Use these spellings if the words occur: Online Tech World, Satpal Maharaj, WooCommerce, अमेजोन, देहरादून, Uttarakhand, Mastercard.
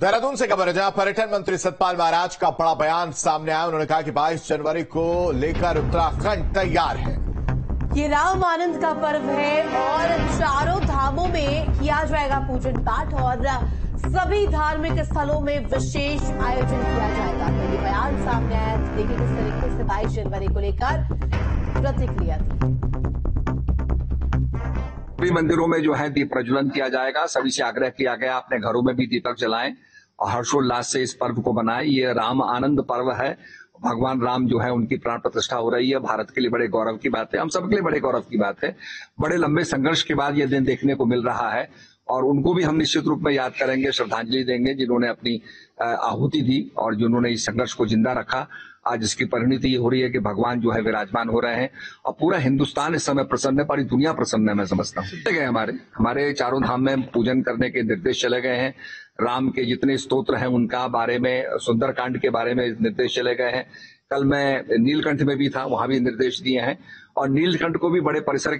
देहरादून से खबर है जहां पर्यटन मंत्री सतपाल महाराज का बड़ा बयान सामने आया। उन्होंने कहा कि 22 जनवरी को लेकर उत्तराखंड तैयार है। ये राम आनंद का पर्व है और चारों धामों में किया जाएगा पूजन पाठ और सभी धार्मिक स्थलों में विशेष आयोजन किया जाएगा। तो ये बयान सामने आया, देखिए किस तरीके से 22 जनवरी को लेकर प्रतिक्रिया थी। सभी मंदिरों में जो है दीप प्रज्वलन किया जाएगा। सभी से आग्रह किया गया अपने घरों में भी दीपक जलाएं और हर्षोल्लास से इस पर्व को मनाएं। ये राम आनंद पर्व है, भगवान राम जो है उनकी प्राण प्रतिष्ठा हो रही है। भारत के लिए बड़े गौरव की बात है, हम सबके लिए बड़े गौरव की बात है। बड़े लंबे संघर्ष के बाद ये दिन देखने को मिल रहा है और उनको भी हम निश्चित रूप में याद करेंगे, श्रद्धांजलि देंगे जिन्होंने अपनी आहुति दी और जिन्होंने इस संघर्ष को जिंदा रखा। आज इसकी परिणति ये हो रही है कि भगवान जो है विराजमान हो रहे हैं और पूरा हिंदुस्तान इस समय प्रसन्न है, पूरी दुनिया प्रसन्न है। मैं समझता हूँ गए हमारे चारों धाम में पूजन करने के निर्देश चले गए हैं। राम के जितने स्तोत्र हैं उनका बारे में, सुंदरकांड के बारे में निर्देश चले गए हैं। कल मैं नीलकंठ में भी था, वहां भी निर्देश दिए हैं और नीलकंठ को भी बड़े परिसर